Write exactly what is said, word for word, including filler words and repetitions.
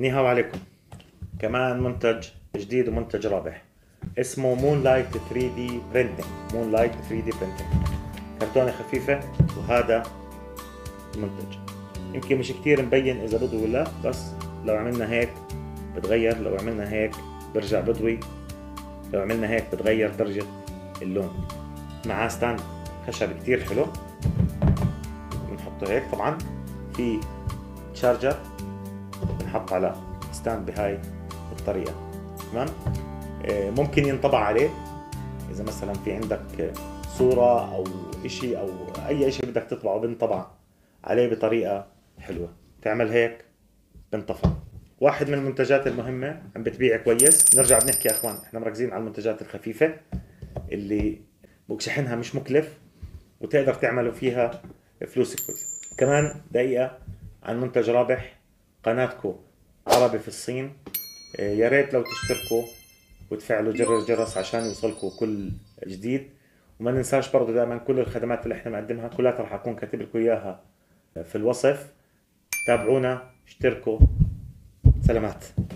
نيهاو عليكم. كمان منتج جديد ومنتج رابح اسمه Moonlight ثري دي Printing. Moonlight ثري دي Printing كرتونة خفيفة، وهذا المنتج يمكن مش كتير مبين إذا بضوي ولا، بس لو عملنا هيك بتغير، لو عملنا هيك برجع بضوي، لو عملنا هيك بتغير درجة اللون. معاه ستاند خشب كتير حلو بنحطه هيك. طبعا في تشارجر بنحط على ستاند بهاي الطريقة. تمام، ممكن ينطبع عليه إذا مثلا في عندك صورة أو إشي أو أي إشي بدك تطبعه، بنطبع عليه بطريقة حلوة. تعمل هيك بنطفى. واحد من المنتجات المهمة، عم بتبيع كويس. نرجع بنحكي يا إخوان، إحنا مركزين على المنتجات الخفيفة اللي بوكشحنها مش مكلف وتقدر تعملوا فيها فلوس كويس. كمان دقيقة عن منتج رابح قناتكم عربي في الصين. يا ريت لو تشتركوا وتفعلوا جرس الجرس عشان يوصلكم كل جديد. وما ننساش برضه دائما كل الخدمات اللي احنا بنقدمها كلها راح اكون كاتب لكم اياها في الوصف. تابعونا، اشتركوا. سلامات.